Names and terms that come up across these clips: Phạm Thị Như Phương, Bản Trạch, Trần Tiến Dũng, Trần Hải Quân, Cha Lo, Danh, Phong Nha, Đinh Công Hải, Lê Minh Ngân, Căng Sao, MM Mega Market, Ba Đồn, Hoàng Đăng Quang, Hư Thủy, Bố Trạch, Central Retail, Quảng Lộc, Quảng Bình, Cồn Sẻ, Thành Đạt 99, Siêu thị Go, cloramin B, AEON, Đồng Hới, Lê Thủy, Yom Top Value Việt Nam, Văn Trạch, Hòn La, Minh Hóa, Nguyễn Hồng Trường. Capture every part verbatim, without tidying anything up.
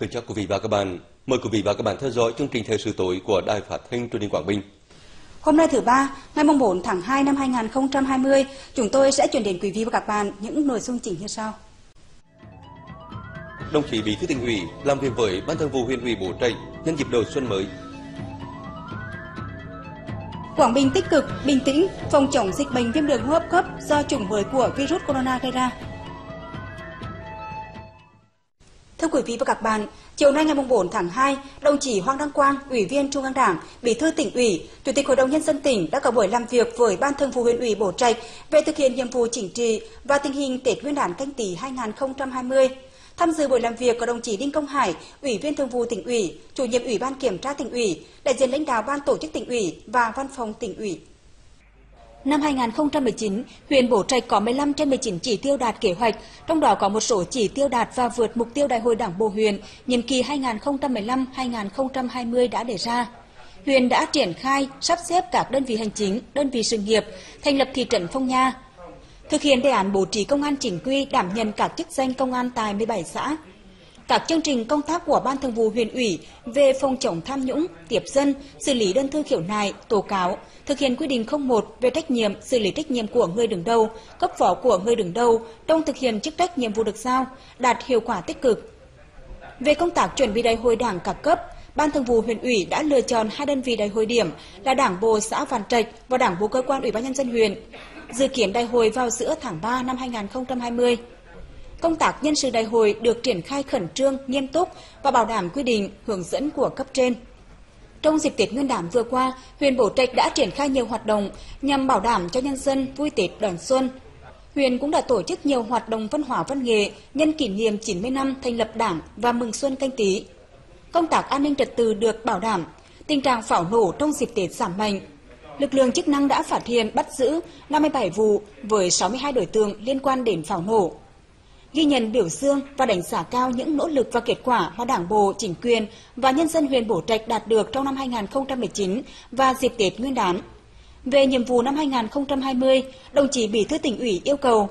Kính chào quý vị và các bạn. Mời quý vị và các bạn theo dõi chương trình Thời sự tối của Đài Phát thanh Truyền hình Quảng Bình. Hôm nay thứ ba, ngày bốn tháng hai năm hai nghìn không trăm hai mươi, chúng tôi sẽ chuyển đến quý vị và các bạn những nội dung chính như sau. Đồng chí Bí thư Tỉnh ủy làm việc với Ban Thường vụ Huyện ủy Bố Trạch nhân dịp đầu xuân mới. Quảng Bình tích cực, bình tĩnh phòng chống dịch bệnh viêm đường hô hấp cấp do chủng mới của virus corona gây ra. Thưa quý vị và các bạn, chiều nay ngày bốn tháng hai, đồng chí Hoàng Đăng Quang, Ủy viên Trung ương Đảng, Bí thư Tỉnh ủy, Chủ tịch Hội đồng Nhân dân tỉnh đã có buổi làm việc với Ban Thường vụ Huyện ủy Bố Trạch về thực hiện nhiệm vụ chính trị và tình hình Tết Nguyên đán Canh Tý hai nghìn không trăm hai mươi. Tham dự buổi làm việc có đồng chí Đinh Công Hải, Ủy viên Thường vụ Tỉnh ủy, Chủ nhiệm Ủy ban Kiểm tra Tỉnh ủy, đại diện lãnh đạo Ban Tổ chức Tỉnh ủy và Văn phòng Tỉnh ủy. Năm hai nghìn không trăm mười chín, huyện Bố Trạch có mười lăm trên mười chín chỉ tiêu đạt kế hoạch, trong đó có một số chỉ tiêu đạt và vượt mục tiêu Đại hội Đảng bộ huyện nhiệm kỳ hai nghìn không trăm mười lăm đến hai nghìn không trăm hai mươi đã đề ra. Huyện đã triển khai, sắp xếp các đơn vị hành chính, đơn vị sự nghiệp, thành lập thị trấn Phong Nha, thực hiện đề án bố trí công an chính quy đảm nhận các chức danh công an tại mười bảy xã. Các chương trình công tác của Ban Thường vụ Huyện ủy về phòng chống tham nhũng, tiếp dân, xử lý đơn thư khiếu nại, tố cáo, thực hiện quy định không một về trách nhiệm, xử lý trách nhiệm của người đứng đầu, cấp phó của người đứng đầu trong thực hiện chức trách nhiệm vụ được giao, đạt hiệu quả tích cực. Về công tác chuẩn bị đại hội đảng các cấp, Ban Thường vụ Huyện ủy đã lựa chọn hai đơn vị đại hội điểm là Đảng bộ xã Bản Trạch và Đảng bộ cơ quan Ủy ban Nhân dân huyện. Dự kiến đại hội vào giữa tháng ba năm hai nghìn không trăm hai mươi. Công tác nhân sự đại hội được triển khai khẩn trương, nghiêm túc và bảo đảm quy định, hướng dẫn của cấp trên. Trong dịp Tết Nguyên đán vừa qua, huyện Bố Trạch đã triển khai nhiều hoạt động nhằm bảo đảm cho nhân dân vui Tết đón xuân. Huyện cũng đã tổ chức nhiều hoạt động văn hóa văn nghệ nhân kỷ niệm chín mươi năm thành lập Đảng và mừng xuân Canh Tý. Công tác an ninh trật tự được bảo đảm, tình trạng pháo nổ trong dịp Tết giảm mạnh. Lực lượng chức năng đã phát hiện bắt giữ năm mươi bảy vụ với sáu mươi hai đối tượng liên quan đến pháo nổ. Ghi nhận, biểu dương và đánh giá cao những nỗ lực và kết quả mà Đảng bộ, chính quyền và nhân dân huyện Bố Trạch đạt được trong năm hai nghìn không trăm mười chín và dịp Tết Nguyên đán. Về nhiệm vụ năm hai nghìn không trăm hai mươi, đồng chí Bí thư Tỉnh ủy yêu cầu,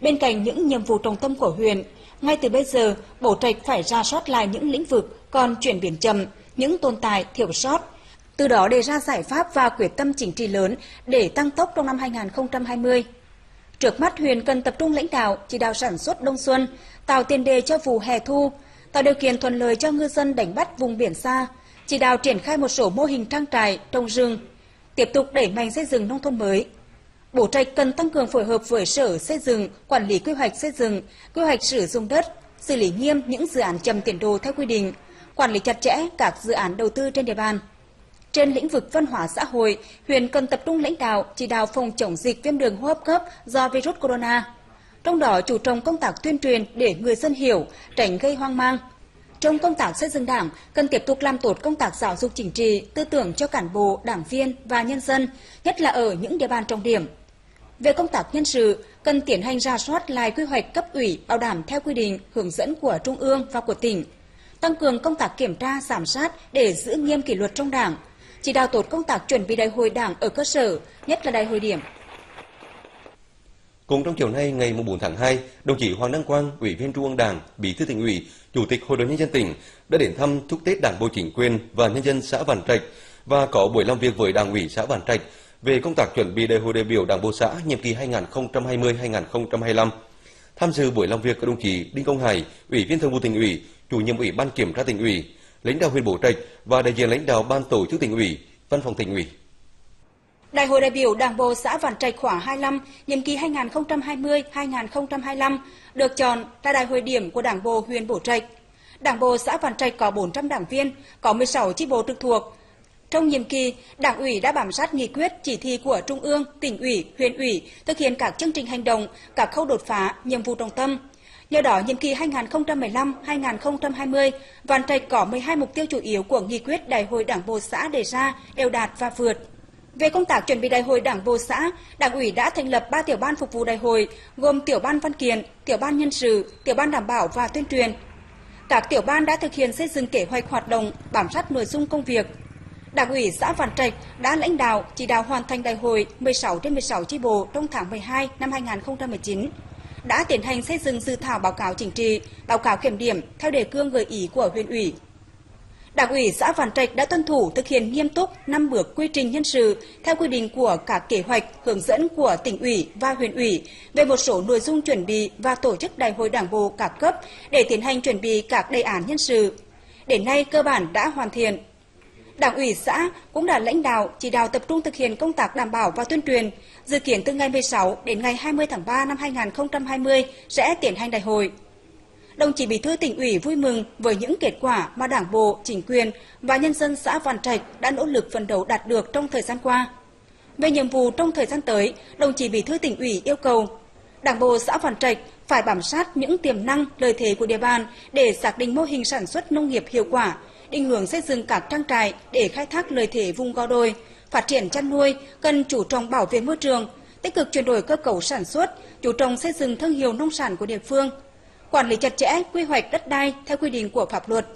bên cạnh những nhiệm vụ trọng tâm của huyện, ngay từ bây giờ, Bố Trạch phải rà soát lại những lĩnh vực còn chuyển biến chậm, những tồn tại thiếu sót, từ đó đề ra giải pháp và quyết tâm chính trị lớn để tăng tốc trong năm hai nghìn không trăm hai mươi. Trước mắt, huyện cần tập trung lãnh đạo, chỉ đạo sản xuất đông xuân, tạo tiền đề cho vụ hè thu, tạo điều kiện thuận lợi cho ngư dân đánh bắt vùng biển xa, chỉ đạo triển khai một số mô hình trang trại, trồng rừng, tiếp tục đẩy mạnh xây dựng nông thôn mới. Bố Trạch cần tăng cường phối hợp với Sở Xây dựng, quản lý quy hoạch xây dựng, quy hoạch sử dụng đất, xử lý nghiêm những dự án chậm tiến độ theo quy định, quản lý chặt chẽ các dự án đầu tư trên địa bàn. Trên lĩnh vực văn hóa xã hội, huyện cần tập trung lãnh đạo, chỉ đạo phòng chống dịch viêm đường hô hấp cấp do virus corona. Trong đó chú trọng công tác tuyên truyền để người dân hiểu, tránh gây hoang mang. Trong công tác xây dựng Đảng, cần tiếp tục làm tốt công tác giáo dục chính trị, tư tưởng cho cán bộ, đảng viên và nhân dân, nhất là ở những địa bàn trọng điểm. Về công tác nhân sự, cần tiến hành rà soát lại quy hoạch cấp ủy bảo đảm theo quy định, hướng dẫn của Trung ương và của tỉnh. Tăng cường công tác kiểm tra, giám sát để giữ nghiêm kỷ luật trong Đảng. Chỉ đạo tốt công tác chuẩn bị đại hội Đảng ở cơ sở, nhất là đại hội điểm. Cũng trong chiều nay ngày bốn tháng hai, đồng chí Hoàng Đăng Quang, Ủy viên Trung ương Đảng, Bí thư Tỉnh ủy, Chủ tịch Hội đồng Nhân dân tỉnh đã đến thăm chúc Tết Đảng bộ chính quyền và nhân dân xã Văn Trạch và có buổi làm việc với Đảng ủy xã Văn Trạch về công tác chuẩn bị đại hội đại biểu Đảng bộ xã nhiệm kỳ hai nghìn không trăm hai mươi đến hai nghìn không trăm hai mươi lăm. Tham dự buổi làm việc có đồng chí Đinh Công Hải, Ủy viên Thường vụ Tỉnh ủy, Chủ nhiệm Ủy ban Kiểm tra Tỉnh ủy, lãnh đạo huyện Bố Trạch và đại diện lãnh đạo Ban Tổ chức Tỉnh ủy, Văn phòng Tỉnh ủy. Đại hội đại biểu Đảng bộ xã Bản Trạch khóa hai mươi lăm, nhiệm kỳ hai nghìn không trăm hai mươi đến hai nghìn không trăm hai mươi lăm được chọn là đại hội điểm của Đảng bộ huyện Bố Trạch. Đảng bộ xã Bản Trạch có bốn trăm đảng viên, có mười sáu chi bộ trực thuộc. Trong nhiệm kỳ, Đảng ủy đã bám sát nghị quyết, chỉ thị của Trung ương, Tỉnh ủy, huyện ủy, thực hiện các chương trình hành động, các khâu đột phá, nhiệm vụ trọng tâm. Nhờ đó, nhiệm kỳ hai nghìn không trăm mười lăm đến hai nghìn không trăm hai mươi, Bản Trạch có mười hai mục tiêu chủ yếu của nghị quyết Đại hội Đảng bộ xã đề ra đều đạt và vượt. Về công tác chuẩn bị Đại hội Đảng bộ xã, Đảng ủy đã thành lập ba tiểu ban phục vụ đại hội, gồm tiểu ban văn kiện, tiểu ban nhân sự, tiểu ban đảm bảo và tuyên truyền. Các tiểu ban đã thực hiện xây dựng kế hoạch hoạt động, bám sát nội dung công việc. Đảng ủy xã Bản Trạch đã lãnh đạo, chỉ đạo hoàn thành đại hội mười sáu trên mười sáu chi bộ trong tháng mười hai năm hai nghìn không trăm mười chín. đã tiến hành xây dựng dự thảo báo cáo chính trị, báo cáo kiểm điểm theo đề cương gợi ý của huyện ủy. Đảng ủy xã Bản Trạch đã tuân thủ thực hiện nghiêm túc năm bước quy trình nhân sự theo quy định của các kế hoạch, hướng dẫn của tỉnh ủy và huyện ủy về một số nội dung chuẩn bị và tổ chức đại hội đảng bộ các cấp để tiến hành chuẩn bị các đề án nhân sự. Đến nay cơ bản đã hoàn thiện. Đảng ủy xã cũng đã lãnh đạo, chỉ đạo tập trung thực hiện công tác đảm bảo và tuyên truyền. Dự kiến từ ngày mười sáu đến ngày hai mươi tháng ba năm hai nghìn không trăm hai mươi sẽ tiến hành đại hội. Đồng chí Bí thư tỉnh ủy vui mừng với những kết quả mà Đảng bộ, chính quyền và nhân dân xã Bản Trạch đã nỗ lực phấn đấu đạt được trong thời gian qua. Về nhiệm vụ trong thời gian tới, đồng chí Bí thư tỉnh ủy yêu cầu Đảng bộ xã Bản Trạch phải bám sát những tiềm năng, lợi thế của địa bàn để xác định mô hình sản xuất nông nghiệp hiệu quả, định hướng xây dựng các trang trại để khai thác lợi thế vùng gò đồi, phát triển chăn nuôi, cần chú trọng bảo vệ môi trường, tích cực chuyển đổi cơ cấu sản xuất, chú trọng xây dựng thương hiệu nông sản của địa phương, quản lý chặt chẽ quy hoạch đất đai theo quy định của pháp luật.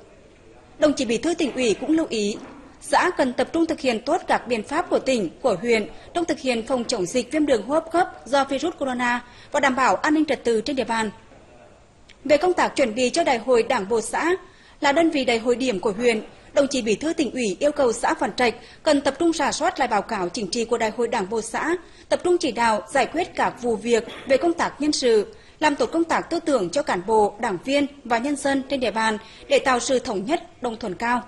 Đồng chí Bí thư tỉnh ủy cũng lưu ý, xã cần tập trung thực hiện tốt các biện pháp của tỉnh, của huyện trong thực hiện phòng chống dịch viêm đường hô hấp cấp do virus corona và đảm bảo an ninh trật tự trên địa bàn. Về công tác chuẩn bị cho đại hội Đảng bộ xã, là đơn vị đại hội điểm của huyện, đồng chí Bí thư tỉnh ủy yêu cầu xã Bản Trạch cần tập trung rà soát lại báo cáo chính trị của đại hội Đảng bộ xã, tập trung chỉ đạo giải quyết các vụ việc về công tác nhân sự, làm tốt công tác tư tưởng cho cán bộ, đảng viên và nhân dân trên địa bàn để tạo sự thống nhất, đồng thuận cao.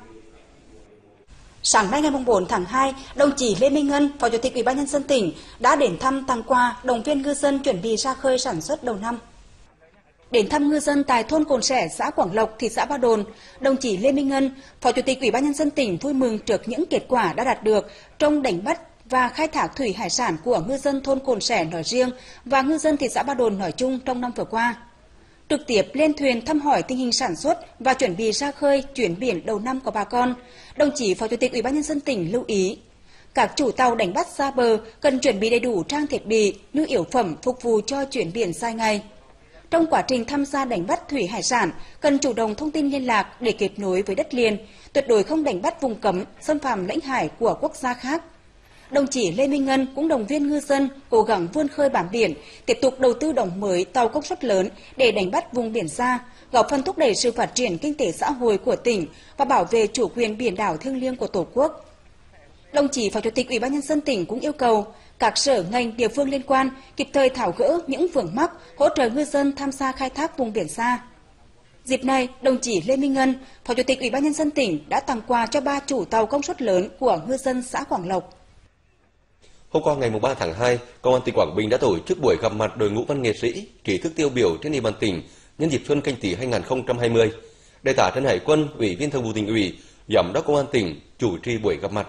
Sáng nay ngày bốn tháng hai, đồng chí Lê Minh Ngân, Phó Chủ tịch Ủy ban nhân dân tỉnh đã đến thăm, tặng quà, động viên ngư dân chuẩn bị ra khơi sản xuất đầu năm. Đến thăm ngư dân tại thôn Cồn Sẻ, xã Quảng Lộc, thị xã Ba Đồn, đồng chí Lê Minh Ngân, Phó Chủ tịch Ủy ban nhân dân tỉnh vui mừng trước những kết quả đã đạt được trong đánh bắt và khai thác thủy hải sản của ngư dân thôn Cồn Sẻ nói riêng và ngư dân thị xã Ba Đồn nói chung trong năm vừa qua. Trực tiếp lên thuyền thăm hỏi tình hình sản xuất và chuẩn bị ra khơi chuyến biển đầu năm của bà con, đồng chí Phó Chủ tịch Ủy ban nhân dân tỉnh lưu ý các chủ tàu đánh bắt xa bờ cần chuẩn bị đầy đủ trang thiết bị, nhu yếu phẩm phục vụ cho chuyến biển dài ngày. Trong quá trình tham gia đánh bắt thủy hải sản, cần chủ động thông tin liên lạc để kết nối với đất liền, tuyệt đối không đánh bắt vùng cấm, xâm phạm lãnh hải của quốc gia khác. Đồng chí Lê Minh Ngân cũng động viên ngư dân cố gắng vươn khơi bám biển, tiếp tục đầu tư đóng mới tàu công suất lớn để đánh bắt vùng biển xa, góp phần thúc đẩy sự phát triển kinh tế xã hội của tỉnh và bảo vệ chủ quyền biển đảo thiêng liêng của Tổ quốc. Đồng chí Phó Chủ tịch Ủy ban nhân dân tỉnh cũng yêu cầu các sở ngành địa phương liên quan kịp thời tháo gỡ những vướng mắc, hỗ trợ ngư dân tham gia khai thác vùng biển xa. Dịp này, đồng chí Lê Minh Ngân, Phó Chủ tịch Ủy ban nhân dân tỉnh đã tặng quà cho ba chủ tàu công suất lớn của ngư dân xã Quảng Lộc. Hôm qua ngày ba tháng hai, Công an tỉnh Quảng Bình đã tổ chức buổi gặp mặt đội ngũ văn nghệ sĩ, trí thức tiêu biểu trên địa bàn tỉnh nhân dịp Xuân Canh Tý hai nghìn không trăm hai mươi. Đại tá Trần Hải Quân, Ủy viên Thường vụ Tỉnh ủy, Giám đốc Công an tỉnh chủ trì buổi gặp mặt.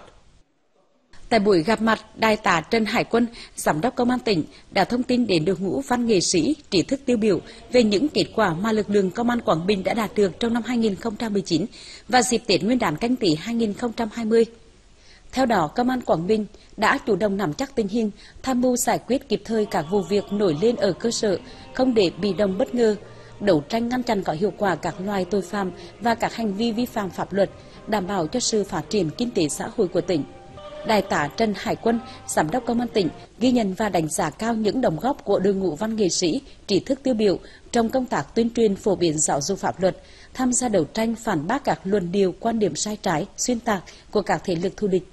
Tại buổi gặp mặt, Đại tá Trần Hải Quân, Giám đốc Công an tỉnh đã thông tin đến đội ngũ văn nghệ sĩ, trí thức tiêu biểu về những kết quả mà lực lượng Công an Quảng Bình đã đạt được trong năm hai nghìn không trăm mười chín và dịp Tết Nguyên đán Canh Tý hai nghìn không trăm hai mươi. Theo đó, Công an Quảng Bình đã chủ động nắm chắc tình hình, tham mưu giải quyết kịp thời các vụ việc nổi lên ở cơ sở, không để bị động bất ngờ, đấu tranh ngăn chặn có hiệu quả các loài tội phạm và các hành vi vi phạm pháp luật, đảm bảo cho sự phát triển kinh tế xã hội của tỉnh. Đại tá Trần Hải Quân, Giám đốc Công an tỉnh ghi nhận và đánh giá cao những đóng góp của đội ngũ văn nghệ sĩ, trí thức tiêu biểu trong công tác tuyên truyền phổ biến giáo dục pháp luật, tham gia đấu tranh phản bác các luận điệu, quan điểm sai trái, xuyên tạc của các thế lực thù địch.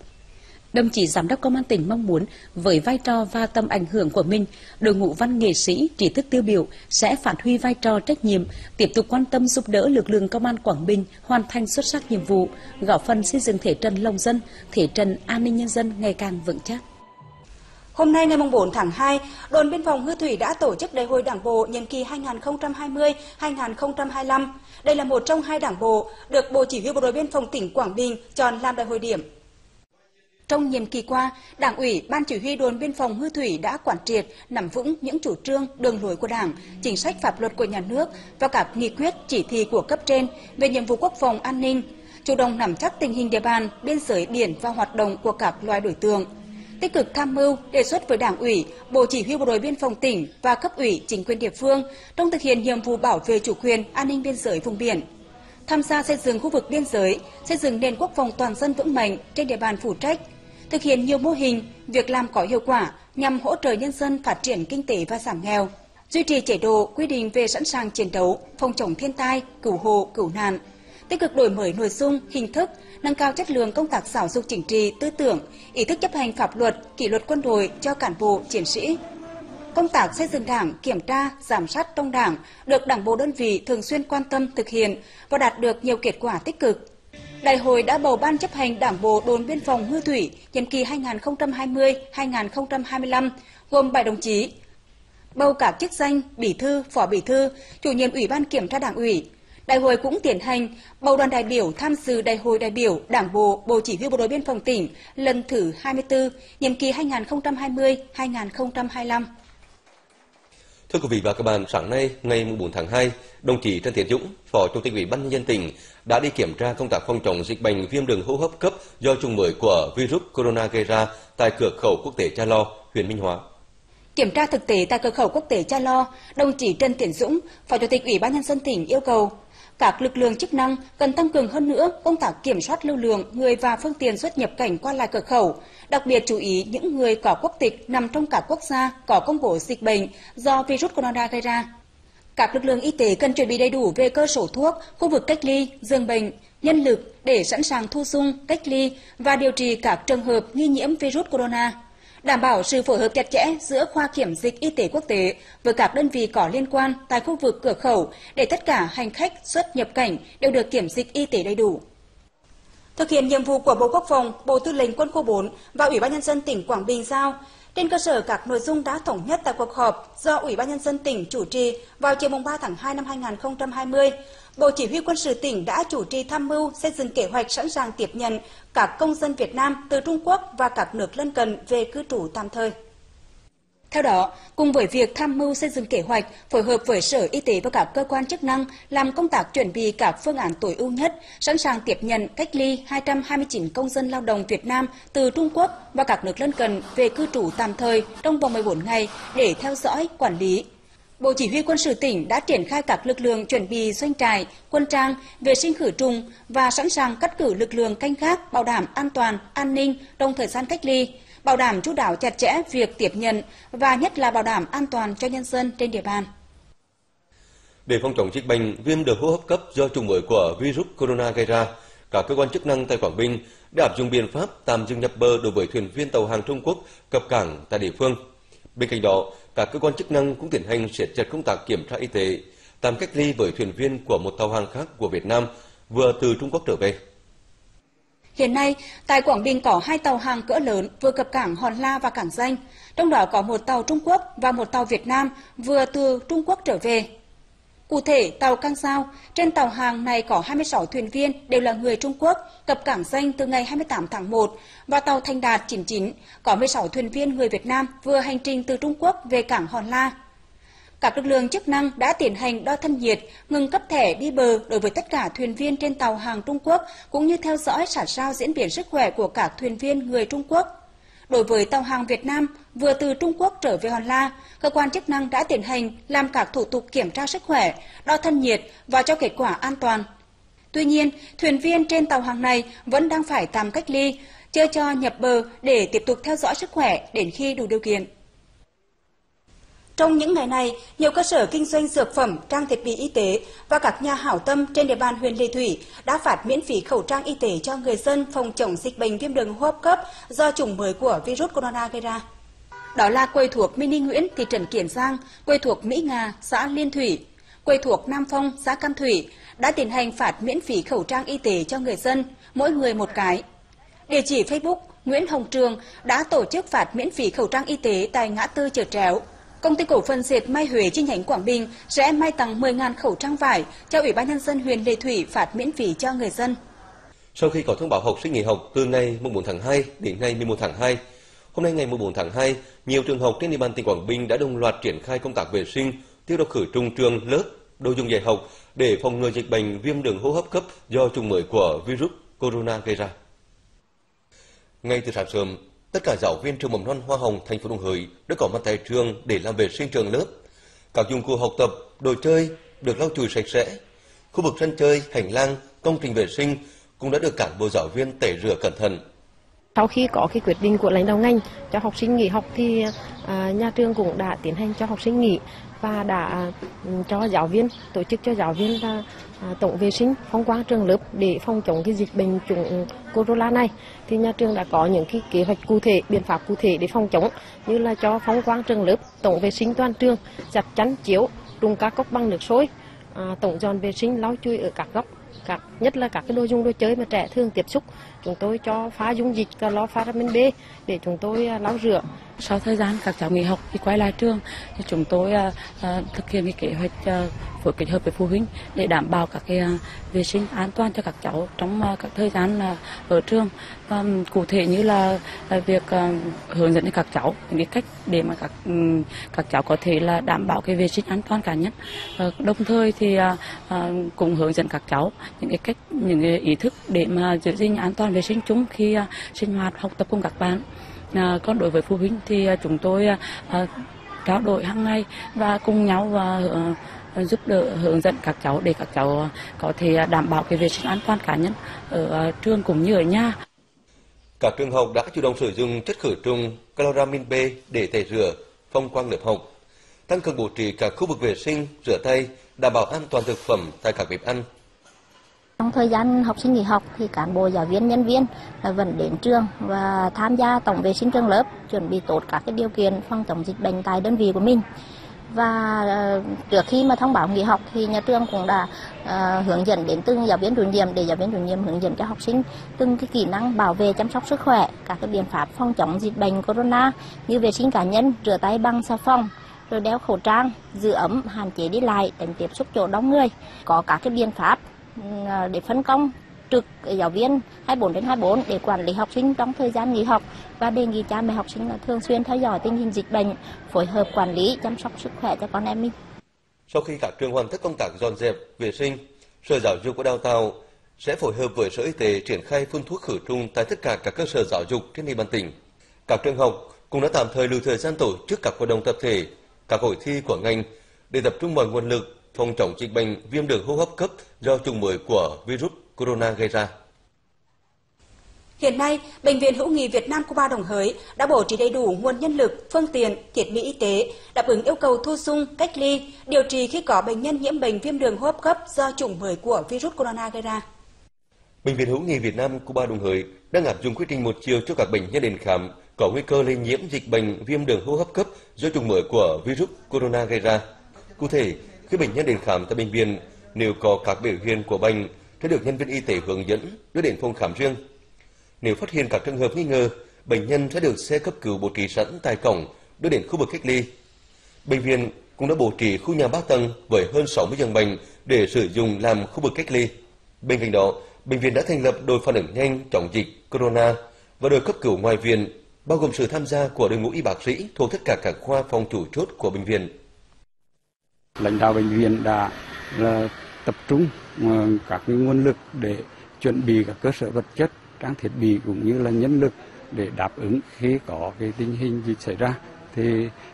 Đồng chí Giám đốc Công an tỉnh mong muốn với vai trò và tầm ảnh hưởng của mình, đội ngũ văn nghệ sĩ, trí thức tiêu biểu sẽ phát huy vai trò trách nhiệm, tiếp tục quan tâm giúp đỡ lực lượng Công an Quảng Bình hoàn thành xuất sắc nhiệm vụ, góp phần xây dựng thế trận lòng dân, thế trận an ninh nhân dân ngày càng vững chắc. Hôm nay ngày bốn tháng hai, đồn biên phòng Hư Thủy đã tổ chức đại hội Đảng bộ nhiệm kỳ hai nghìn không trăm hai mươi đến hai nghìn không trăm hai mươi lăm. Đây là một trong hai đảng bộ được Bộ Chỉ huy Bộ đội Biên phòng tỉnh Quảng Bình chọn làm đại hội điểm. Trong nhiệm kỳ qua, Đảng ủy, Ban Chỉ huy đồn biên phòng Hư Thủy đã quán triệt, nắm vững những chủ trương, đường lối của Đảng, chính sách pháp luật của nhà nước và các nghị quyết, chỉ thị của cấp trên về nhiệm vụ quốc phòng an ninh, chủ động nắm chắc tình hình địa bàn, biên giới biển và hoạt động của các loài đối tượng, tích cực tham mưu, đề xuất với Đảng ủy, Bộ Chỉ huy Bộ đội Biên phòng tỉnh và cấp ủy chính quyền địa phương trong thực hiện nhiệm vụ bảo vệ chủ quyền, an ninh biên giới vùng biển. Tham gia xây dựng khu vực biên giới, xây dựng nền quốc phòng toàn dân vững mạnh trên địa bàn phụ trách, thực hiện nhiều mô hình, việc làm có hiệu quả nhằm hỗ trợ nhân dân phát triển kinh tế và giảm nghèo, duy trì chế độ quy định về sẵn sàng chiến đấu, phòng chống thiên tai, cứu hộ, cứu nạn, tích cực đổi mới nội dung, hình thức, nâng cao chất lượng công tác giáo dục chính trị, tư tưởng, ý thức chấp hành pháp luật, kỷ luật quân đội cho cán bộ, chiến sĩ. Công tác xây dựng đảng, kiểm tra, giám sát trong đảng được đảng bộ đơn vị thường xuyên quan tâm thực hiện và đạt được nhiều kết quả tích cực. Đại hội đã bầu ban chấp hành đảng bộ đồn biên phòng Hư Thủy nhiệm kỳ hai nghìn không trăm hai mươi đến hai nghìn không trăm hai mươi lăm gồm bảy đồng chí, bầu các chức danh bí thư, phó bí thư, chủ nhiệm ủy ban kiểm tra đảng ủy. Đại hội cũng tiến hành bầu đoàn đại biểu tham dự đại hội đại biểu đảng bộ bộ chỉ huy bộ đội biên phòng tỉnh lần thứ hai mươi tư nhiệm kỳ hai nghìn không trăm hai mươi đến hai nghìn không trăm hai mươi lăm. Thưa quý vị và các bạn, sáng nay ngày mùng bốn tháng hai, đồng chí Trần Tiến Dũng, Phó Chủ tịch Ủy ban Nhân dân tỉnh đã đi kiểm tra công tác phòng chống dịch bệnh viêm đường hô hấp cấp do chủng mới của virus corona gây ra tại cửa khẩu quốc tế Cha Lo, huyện Minh Hóa. Kiểm tra thực tế tại cửa khẩu quốc tế Cha Lo, đồng chí Trần Tiến Dũng, Phó Chủ tịch Ủy ban Nhân dân tỉnh yêu cầu các lực lượng chức năng cần tăng cường hơn nữa công tác kiểm soát lưu lượng người và phương tiện xuất nhập cảnh qua lại cửa khẩu, đặc biệt chú ý những người có quốc tịch nằm trong các quốc gia có công bố dịch bệnh do virus corona gây ra. Các lực lượng y tế cần chuẩn bị đầy đủ về cơ sổ thuốc, khu vực cách ly, giường bệnh, nhân lực để sẵn sàng thu dung, cách ly và điều trị các trường hợp nghi nhiễm virus corona. Đảm bảo sự phối hợp chặt chẽ giữa khoa kiểm dịch y tế quốc tế với các đơn vị có liên quan tại khu vực cửa khẩu để tất cả hành khách xuất nhập cảnh đều được kiểm dịch y tế đầy đủ. Thực hiện nhiệm vụ của Bộ Quốc phòng, Bộ Tư lệnh Quân khu bốn và Ủy ban Nhân dân tỉnh Quảng Bình giao, trên cơ sở các nội dung đã thống nhất tại cuộc họp do Ủy ban Nhân dân tỉnh chủ trì vào chiều ba tháng hai năm hai nghìn không trăm hai mươi, Bộ Chỉ huy Quân sự tỉnh đã chủ trì tham mưu xây dựng kế hoạch sẵn sàng tiếp nhận các công dân Việt Nam từ Trung Quốc và các nước lân cận về cư trú tạm thời. Theo đó, cùng với việc tham mưu xây dựng kế hoạch, phối hợp với Sở Y tế và các cơ quan chức năng làm công tác chuẩn bị các phương án tối ưu nhất, sẵn sàng tiếp nhận cách ly hai trăm hai mươi chín công dân lao động Việt Nam từ Trung Quốc và các nước lân cận về cư trú tạm thời trong vòng mười bốn ngày để theo dõi, quản lý. Bộ Chỉ huy Quân sự tỉnh đã triển khai các lực lượng chuẩn bị doanh trại, quân trang, vệ sinh khử trùng và sẵn sàng cắt cử lực lượng canh gác bảo đảm an toàn, an ninh trong thời gian cách ly, bảo đảm chú đáo chặt chẽ việc tiếp nhận và nhất là bảo đảm an toàn cho nhân dân trên địa bàn. Để phòng chống dịch bệnh viêm đường hô hấp cấp do chủng mới của virus corona gây ra, các cơ quan chức năng tại Quảng Bình đã áp dụng biện pháp tạm dừng nhập bờ đối với thuyền viên tàu hàng Trung Quốc cập cảng tại địa phương. Bên cạnh đó, các cơ quan chức năng cũng tiến hành siết chặt công tác kiểm tra y tế, tạm cách ly với thuyền viên của một tàu hàng khác của Việt Nam vừa từ Trung Quốc trở về. Hiện nay, tại Quảng Bình có hai tàu hàng cỡ lớn vừa cập cảng Hòn La và cảng Danh, trong đó có một tàu Trung Quốc và một tàu Việt Nam vừa từ Trung Quốc trở về. Cụ thể, tàu Căng Sao, trên tàu hàng này có hai mươi sáu thuyền viên đều là người Trung Quốc, cập cảng Danh từ ngày hai mươi tám tháng một, và tàu Thành Đạt chín mươi chín có mười sáu thuyền viên người Việt Nam vừa hành trình từ Trung Quốc về cảng Hòn La. Các lực lượng chức năng đã tiến hành đo thân nhiệt, ngừng cấp thẻ đi bờ đối với tất cả thuyền viên trên tàu hàng Trung Quốc, cũng như theo dõi sát sao diễn biến sức khỏe của các thuyền viên người Trung Quốc. Đối với tàu hàng Việt Nam vừa từ Trung Quốc trở về Hòn La, cơ quan chức năng đã tiến hành làm các thủ tục kiểm tra sức khỏe, đo thân nhiệt và cho kết quả an toàn. Tuy nhiên, thuyền viên trên tàu hàng này vẫn đang phải tạm cách ly, chưa cho nhập bờ để tiếp tục theo dõi sức khỏe đến khi đủ điều kiện. Trong những ngày này, nhiều cơ sở kinh doanh dược phẩm, trang thiết bị y tế và các nhà hảo tâm trên địa bàn huyện Lê Thủy đã phát miễn phí khẩu trang y tế cho người dân phòng chống dịch bệnh viêm đường hô hấp cấp do chủng mới của virus corona gây ra. Đó là quầy thuốc Mini Nguyễn, thị trấn Kiển Giang, quầy thuốc Mỹ Nga, xã Liên Thủy, quầy thuốc Nam Phong, xã Cam Thủy đã tiến hành phát miễn phí khẩu trang y tế cho người dân, mỗi người một cái. Địa chỉ Facebook Nguyễn Hồng Trường đã tổ chức phát miễn phí khẩu trang y tế tại ngã tư Chợ Tréo. Công ty cổ phần dệt may Huế chi nhánh Quảng Bình sẽ may tặng mười nghìn khẩu trang vải cho Ủy ban Nhân dân huyện Lê Thủy phát miễn phí cho người dân. Sau khi có thông báo học sinh nghỉ học từ ngày mùng bốn tháng hai đến ngày mười một tháng hai, hôm nay ngày mùng bốn tháng hai, nhiều trường học trên địa bàn tỉnh Quảng Bình đã đồng loạt triển khai công tác vệ sinh, tiêu độc khử trùng trường, lớp, đồ dùng dạy học để phòng ngừa dịch bệnh viêm đường hô hấp cấp do chủng mới của virus corona gây ra. Ngay từ sáng sớm, tất cả giáo viên trường mầm non Hoa Hồng, thành phố Đồng Hới đã có mặt tại trường để làm vệ sinh trường lớp. Các dụng cụ học tập, đồ chơi được lau chùi sạch sẽ. Khu vực sân chơi, hành lang, công trình vệ sinh cũng đã được cán bộ giáo viên tẩy rửa cẩn thận. Sau khi có cái quyết định của lãnh đạo ngành cho học sinh nghỉ học thì nhà trường cũng đã tiến hành cho học sinh nghỉ và đã cho giáo viên, tổ chức cho giáo viên là tổng vệ sinh phong quang trường lớp để phòng chống cái dịch bệnh chủng corona này. Thì nhà trường đã có những cái kế hoạch cụ thể, biện pháp cụ thể để phòng chống như là cho phong quang trường lớp, tổng vệ sinh toàn trường, giặt chắn chiếu, trùng các cốc bằng nước sôi, tổng dọn vệ sinh lau chùi ở các góc. Các, nhất là các cái đồ dùng đồ chơi mà trẻ thường tiếp xúc, chúng tôi cho pha dung dịch cloramin B để chúng tôi lau rửa. Sau thời gian các cháu nghỉ học thì quay lại trường thì chúng tôi uh, thực hiện cái kế hoạch uh, phối kết hợp với phụ huynh để đảm bảo các cái uh, vệ sinh an toàn cho các cháu trong uh, các thời gian uh, ở trường. Um, cụ thể như là uh, việc uh, hướng dẫn cho các cháu những cái cách để mà các um, các cháu có thể là đảm bảo cái vệ sinh an toàn cá nhân. Uh, đồng thời thì uh, uh, cũng hướng dẫn các cháu những cái cách, những cái ý thức để mà giữ gìn an toàn vệ sinh chung khi uh, sinh hoạt học tập cùng các bạn. À, còn đối với phụ huynh thì chúng tôi à, trao đổi hàng ngày và cùng nhau và à, giúp đỡ hướng dẫn các cháu để các cháu có thể đảm bảo cái vệ sinh an toàn cá nhân ở à, trường cũng như ở nhà. Các trường học đã chủ động sử dụng chất khử trùng chloramin B để tẩy rửa phong quang lớp học, tăng cường bố trí các khu vực vệ sinh rửa tay đảm bảo an toàn thực phẩm tại các bếp ăn. Trong thời gian học sinh nghỉ học thì cán bộ giáo viên nhân viên vẫn đến trường và tham gia tổng vệ sinh trường lớp, chuẩn bị tốt các cái điều kiện phòng chống dịch bệnh tại đơn vị của mình. Và trước khi mà thông báo nghỉ học thì nhà trường cũng đã uh, hướng dẫn đến từng giáo viên chủ nhiệm để giáo viên chủ nhiệm hướng dẫn cho học sinh từng cái kỹ năng bảo vệ chăm sóc sức khỏe, các cái biện pháp phòng chống dịch bệnh corona như vệ sinh cá nhân, rửa tay bằng xà phòng, rồi đeo khẩu trang, giữ ấm, hạn chế đi lại, tránh tiếp xúc chỗ đông người, có các cái biện pháp để phân công trực giáo viên hai mươi bốn trên hai mươi bốn để quản lý học sinh trong thời gian nghỉ học và đề nghị cha mẹ học sinh là thường xuyên theo dõi tình hình dịch bệnh, phối hợp quản lý chăm sóc sức khỏe cho con em mình. Sau khi các trường hoàn tất công tác dọn dẹp vệ sinh, Sở Giáo dục và Đào tạo sẽ phối hợp với Sở Y tế triển khai phun thuốc khử trùng tại tất cả các cơ sở giáo dục trên địa bàn tỉnh. Các trường học cũng đã tạm thời lùi thời gian tổ chức các hoạt động tập thể, các hội thi của ngành để tập trung mọi nguồn lực phòng chống dịch bệnh viêm đường hô hấp cấp do chủng mới của virus corona gây ra. Hiện nay, Bệnh viện Hữu nghị Việt Nam Cuba Đồng Hới đã bố trí đầy đủ nguồn nhân lực, phương tiện, thiết bị y tế, đáp ứng yêu cầu thu dung, cách ly, điều trị khi có bệnh nhân nhiễm bệnh viêm đường hô hấp cấp do chủng mới của virus corona gây ra. Bệnh viện Hữu nghị Việt Nam Cuba Đồng Hới đang áp dụng quy trình một chiều cho các bệnh nhân đến khám có nguy cơ lây nhiễm dịch bệnh viêm đường hô hấp cấp do chủng mới của virus corona gây ra. Cụ thể, khi bệnh nhân đến khám tại bệnh viện, nếu có các biểu hiện của bệnh sẽ được nhân viên y tế hướng dẫn đưa đến phòng khám riêng. Nếu phát hiện các trường hợp nghi ngờ, bệnh nhân sẽ được xe cấp cứu bố trí sẵn tại cổng đưa đến khu vực cách ly. Bệnh viện cũng đã bố trí khu nhà ba tầng với hơn sáu mươi giường bệnh để sử dụng làm khu vực cách ly. Bên cạnh đó, bệnh viện đã thành lập đội phản ứng nhanh chống dịch corona và đội cấp cứu ngoại viện, bao gồm sự tham gia của đội ngũ y bác sĩ thuộc tất cả các khoa phòng chủ chốt của bệnh viện. Lãnh đạo bệnh viện đã là tập trung các nguồn lực để chuẩn bị các cơ sở vật chất, trang thiết bị cũng như là nhân lực để đáp ứng khi có cái tình hình dịch xảy ra. Thì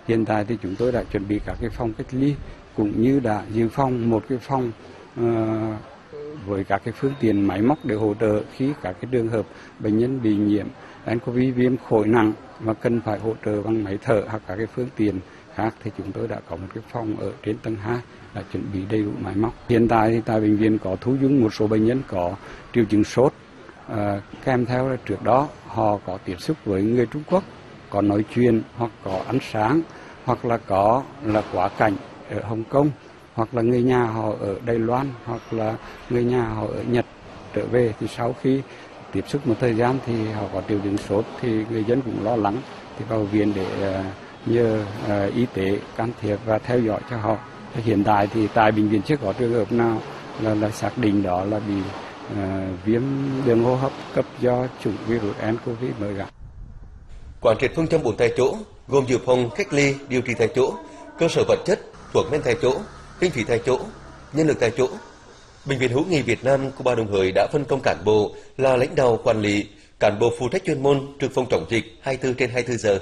hiện tại thì chúng tôi đã chuẩn bị các cái phòng cách ly cũng như đã dự phòng một cái phòng uh, với các cái phương tiện máy móc để hỗ trợ khi các cái trường hợp bệnh nhân bị nhiễm en cô vê viêm phổi nặng mà cần phải hỗ trợ bằng máy thở hoặc các cái phương tiện khác thì chúng tôi đã có một cái phòng ở trên tầng hai đã chuẩn bị đầy đủ máy móc. Hiện tại thì tại bệnh viện có thu dung một số bệnh nhân có triệu chứng sốt, à, kèm theo là trước đó họ có tiếp xúc với người Trung Quốc, có nói chuyện hoặc có ăn sáng hoặc là có là quá cảnh ở Hồng Kông hoặc là người nhà họ ở Đài Loan hoặc là người nhà họ ở Nhật trở về thì sau khi tiếp xúc một thời gian thì họ có triệu chứng sốt thì người dân cũng lo lắng thì vào viện để à, nhờ uh, y tế can thiệp và theo dõi cho họ. Hiện tại thì tại bệnh viện chưa có trường hợp nào là, là xác định đó là bị uh, viêm đường hô hấp cấp do chủng virus en cô vê mới gặp. Quán triệt phương châm bốn tại chỗ gồm dự phòng, cách ly, điều trị tại chỗ, cơ sở vật chất, thuốc men tại chỗ, kinh phí tại chỗ, nhân lực tại chỗ. Bệnh viện Hữu nghị Việt Nam Cuba Đồng Hới đã phân công cán bộ là lãnh đạo quản lý, cán bộ phụ trách chuyên môn trực phòng chống dịch hai mươi bốn trên hai mươi bốn giờ.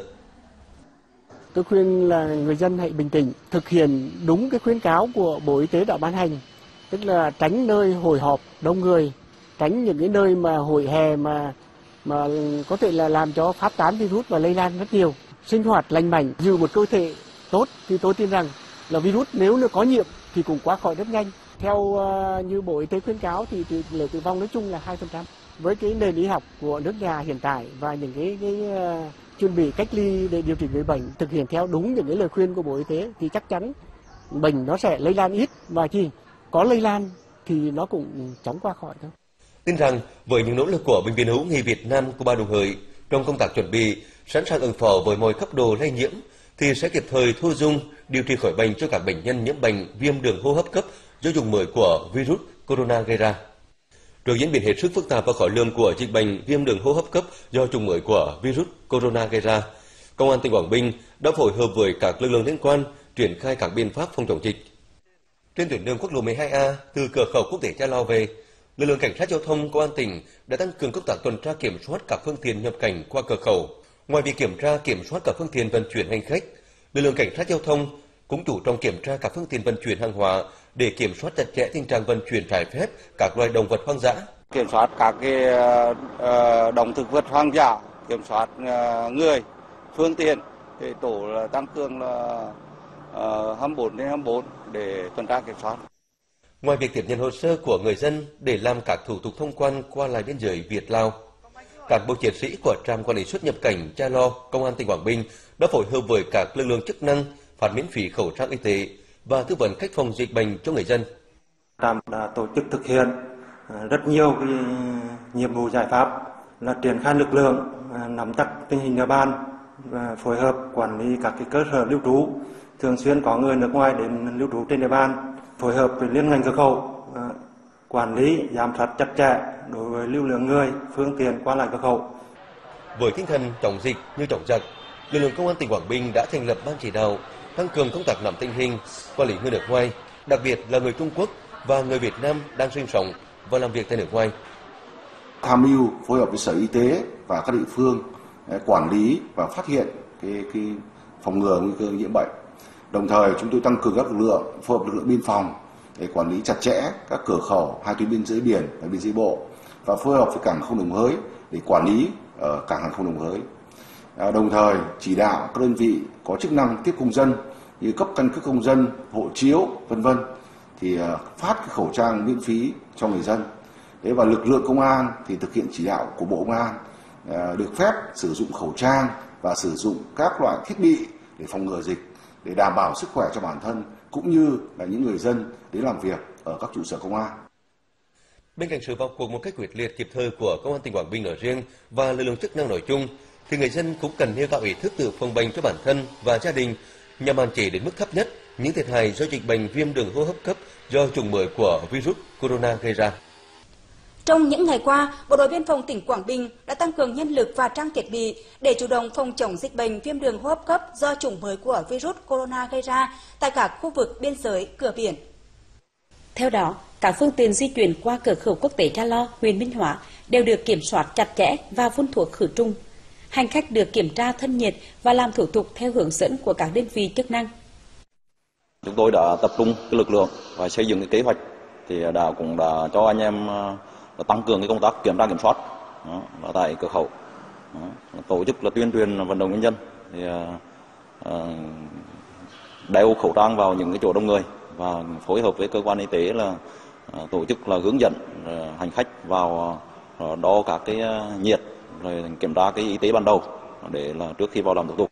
Tôi khuyên là người dân hãy bình tĩnh, thực hiện đúng cái khuyến cáo của Bộ Y tế đã ban hành, tức là tránh nơi hội họp đông người, tránh những cái nơi mà hội hè mà mà có thể là làm cho phát tán virus và lây lan rất nhiều. Sinh hoạt lành mạnh, giữ một cơ thể tốt thì tôi tin rằng là virus nếu nó có nhiễm thì cũng qua khỏi rất nhanh. Theo uh, như Bộ Y tế khuyến cáo thì tỷ lệ tử vong nói chung là hai phần trăm. Với cái nền y học của nước nhà hiện tại và những cái, cái uh, chuẩn bị cách ly để điều trị người bệnh thực hiện theo đúng những cái lời khuyên của Bộ Y tế thì chắc chắn bệnh nó sẽ lây lan ít, và khi có lây lan thì nó cũng chóng qua khỏi thôi. Tin rằng với những nỗ lực của Bệnh viện Hữu nghị Việt Nam của Ba Đồng Hới trong công tác chuẩn bị sẵn sàng ứng phó với mọi cấp độ lây nhiễm thì sẽ kịp thời thu dung điều trị khỏi bệnh cho các bệnh nhân nhiễm bệnh viêm đường hô hấp cấp do chủng mới của virus corona gây ra. Trước diễn biến hết sức phức tạp và khó lường của dịch bệnh viêm đường hô hấp cấp do chủng mới của virus corona gây ra, Công an tỉnh Quảng Bình đã phối hợp với các lực lượng liên quan triển khai các biện pháp phòng chống dịch. Trên tuyến đường quốc lộ mười hai A từ cửa khẩu quốc tế Cha Lo về, lực lượng cảnh sát giao thông Công an tỉnh đã tăng cường công tác tuần tra kiểm soát các phương tiện nhập cảnh qua cửa khẩu. Ngoài việc kiểm tra kiểm soát các phương tiện vận chuyển hành khách, lực lượng cảnh sát giao thông cũng chủ động kiểm tra các phương tiện vận chuyển hàng hóa để kiểm soát chặt chẽ tình trạng vận chuyển trái phép các loài động vật hoang dã, kiểm soát các cái động thực vật hoang dã, kiểm soát người, phương tiện. Thì tổ tăng cường là hai mươi bốn trên hai mươi bốn để tuần tra kiểm soát. Ngoài việc tiếp nhận hồ sơ của người dân để làm các thủ tục thông quan qua lại biên giới Việt Lào, các bộ chiến sĩ của trạm quản lý xuất nhập cảnh Cha Lo, Công an tỉnh Quảng Bình đã phối hợp với các lực lượng chức năng phát miễn phí khẩu trang y tế và tư vấn cách phòng dịch bệnh cho người dân. Trạm đã tổ chức thực hiện rất nhiều cái nhiệm vụ giải pháp là triển khai lực lượng nắm chắc tình hình địa bàn và phối hợp quản lý các cái cơ sở lưu trú thường xuyên có người nước ngoài đến lưu trú trên địa bàn, phối hợp với liên ngành cửa khẩu quản lý giám sát chặt chẽ đối với lưu lượng người, phương tiện qua lại cửa khẩu. Với tinh thần chống dịch như chống giặc, lực lượng Công an tỉnh Quảng Bình đã thành lập ban chỉ đạo tăng cường công tác nắm tình hình, quản lý người nước ngoài, đặc biệt là người Trung Quốc và người Việt Nam đang sinh sống và làm việc tại nước ngoài. Tham mưu phối hợp với Sở Y tế và các địa phương quản lý và phát hiện cái, cái phòng ngừa nguy cơ nhiễm bệnh. Đồng thời chúng tôi tăng cường các lực lượng, phối hợp lực lượng biên phòng để quản lý chặt chẽ các cửa khẩu, hai tuyến biên giới biển và biên giới bộ, và phối hợp với cảng không Đồng Hới để quản lý ở cảng hàng không Đồng Hới. Đồng thời chỉ đạo các đơn vị có chức năng tiếp công dân như cấp căn cước công dân, hộ chiếu, vân vân thì phát khẩu trang miễn phí cho người dân. Đấy, và lực lượng công an thì thực hiện chỉ đạo của Bộ Công an được phép sử dụng khẩu trang và sử dụng các loại thiết bị để phòng ngừa dịch, để đảm bảo sức khỏe cho bản thân cũng như là những người dân đến làm việc ở các trụ sở công an. Bên cạnh sự vào cuộc một cách quyết liệt kịp thời của Công an tỉnh Quảng Bình nói riêng và lực lượng chức năng nói chung, thì người dân cũng cần nêu cao ý thức tự phòng bệnh cho bản thân và gia đình nhằm hạn chế đến mức thấp nhất những thiệt hại do dịch bệnh viêm đường hô hấp cấp do chủng mới của virus corona gây ra. Trong những ngày qua, Bộ đội Biên phòng tỉnh Quảng Bình đã tăng cường nhân lực và trang thiết bị để chủ động phòng chống dịch bệnh viêm đường hô hấp cấp do chủng mới của virus corona gây ra tại các khu vực biên giới, cửa biển. Theo đó, các phương tiện di chuyển qua cửa khẩu quốc tế Cha Lo, huyện Minh Hóa đều được kiểm soát chặt chẽ và phun thuốc khử trùng. Hành khách được kiểm tra thân nhiệt và làm thủ tục theo hướng dẫn của các đơn vị chức năng. Chúng tôi đã tập trung cái lực lượng và xây dựng cái kế hoạch, thì đã cũng đã cho anh em là tăng cường cái công tác kiểm tra kiểm soát đó, là tại cửa khẩu, đó, là tổ chức là tuyên truyền vận động nhân dân thì à, đeo khẩu trang vào những cái chỗ đông người và phối hợp với cơ quan y tế là à, tổ chức là hướng dẫn à, hành khách vào à, đo các cái à, nhiệt rồi kiểm tra cái y tế ban đầu để là trước khi vào làm thủ tục.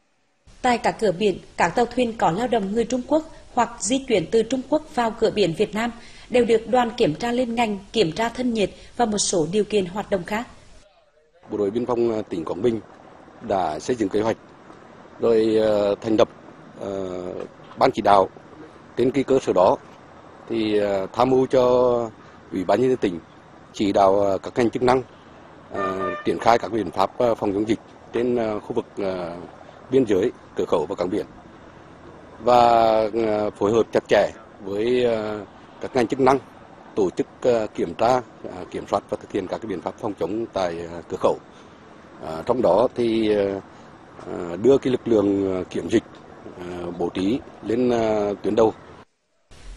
Tại các cửa biển, các tàu thuyền có lao động người Trung Quốc hoặc di chuyển từ Trung Quốc vào cửa biển Việt Nam đều được đoàn kiểm tra liên ngành kiểm tra thân nhiệt và một số điều kiện hoạt động khác. Bộ đội Biên phòng tỉnh Quảng Bình đã xây dựng kế hoạch rồi thành lập uh, ban chỉ đạo. Trên cái cơ sở đó thì uh, tham mưu cho Ủy ban nhân dân tỉnh chỉ đạo uh, các ngành chức năng uh, triển khai các biện pháp uh, phòng chống dịch trên uh, khu vực uh, biên giới, cửa khẩu và cảng biển, và uh, phối hợp chặt chẽ với uh, các ngành chức năng tổ chức kiểm tra, kiểm soát và thực hiện các cái biện pháp phòng chống tại cửa khẩu. À, trong đó thì đưa cái lực lượng kiểm dịch bố trí lên tuyến đầu.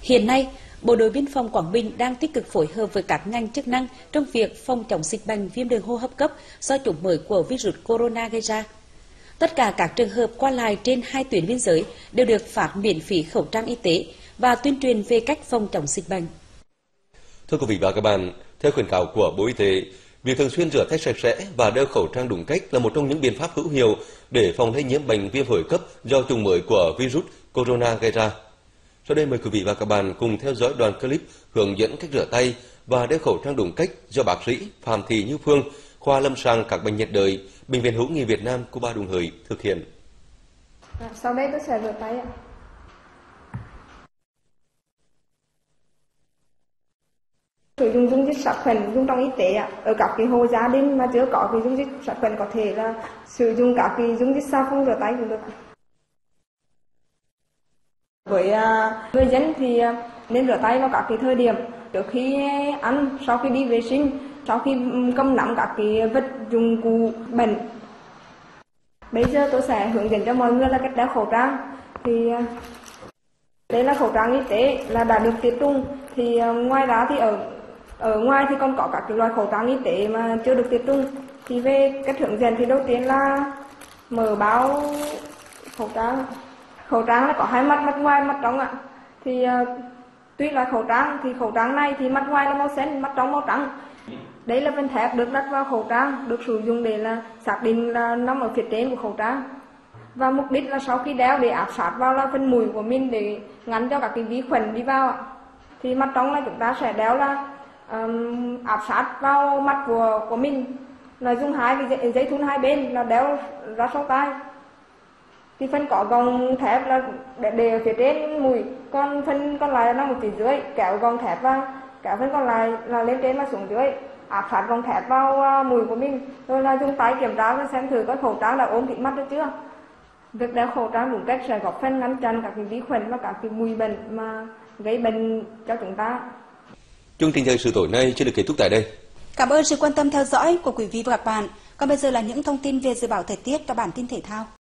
Hiện nay, Bộ đội biên phòng Quảng Bình đang tích cực phối hợp với các ngành chức năng trong việc phòng chống dịch bệnh viêm đường hô hấp cấp do chủng mới của virus corona gây ra. Tất cả các trường hợp qua lại trên hai tuyến biên giới đều được phát miễn phí khẩu trang y tế và tuyên truyền về cách phòng chống dịch bệnh. Thưa quý vị và các bạn, theo khuyến cáo của Bộ Y tế, việc thường xuyên rửa tay sạch sẽ và đeo khẩu trang đúng cách là một trong những biện pháp hữu hiệu để phòng lây nhiễm bệnh viêm phổi cấp do chủng mới của virus corona gây ra. Sau đây mời quý vị và các bạn cùng theo dõi đoạn clip hướng dẫn cách rửa tay và đeo khẩu trang đúng cách do bác sĩ Phạm Thị Như Phương, khoa lâm sàng các bệnh nhiệt đới, Bệnh viện Hữu nghị Việt Nam của Ba Đồn Hới thực hiện. Sau đây tôi sẽ rửa tay ạ. Sử dụng dung dịch sát khuẩn dùng trong y tế ạ. Ở các cái hộ gia đình mà chưa có cái dung dịch sát khuẩn có thể là sử dụng các cái dung dịch xà phòng rửa tay cũng được. Với người dân thì nên rửa tay vào các cái thời điểm trước khi ăn, sau khi đi vệ sinh, sau khi cầm nắm các cái vật dụng cụ bẩn. Bây giờ tôi sẽ hướng dẫn cho mọi người là cách đeo khẩu trang. Thì đây là khẩu trang y tế là đã được tiệt trùng. Thì ngoài ra thì ở ở ngoài thì còn có các cái loại khẩu trang y tế mà chưa được tiệt trùng. Thì về cách hướng dẫn thì đầu tiên là mở bao khẩu trang. Khẩu trang là có hai mặt, mặt ngoài, mặt trong ạ. Thì tuy là khẩu trang thì khẩu trang này thì mặt ngoài là màu xanh, mặt trong màu trắng. Đấy là viên thép được đặt vào khẩu trang, được sử dụng để là xác định là nằm ở phía trên của khẩu trang. Và mục đích là sau khi đeo để áp sát vào là phần mũi của mình để ngăn cho các cái vi khuẩn đi vào ạ. Thì mặt trong là chúng ta sẽ đeo là um, áp sát vào mặt của của mình. Là dùng hai cái dây thun hai bên là đeo ra sau tai. Thì phần có vòng thép là để, để phía trên mũi, còn phần còn lại là nằm ở phía dưới, kéo vòng thép và kéo phần còn lại là lên trên và xuống dưới, áp sát vòng thép vào mũi của mình, rồi là dùng tay kiểm tra và xem thử có khẩu trang là ôm kín mắt được chưa. Việc đeo khẩu trang đúng cách sẽ góp phần ngăn chặn các cái vi khuẩn và các cái mùi bệnh mà gây bệnh cho chúng ta. Chương trình thời sự tối nay sẽ được kết thúc tại đây. Cảm ơn sự quan tâm theo dõi của quý vị và các bạn. Còn bây giờ là những thông tin về dự báo thời tiết và bản tin thể thao.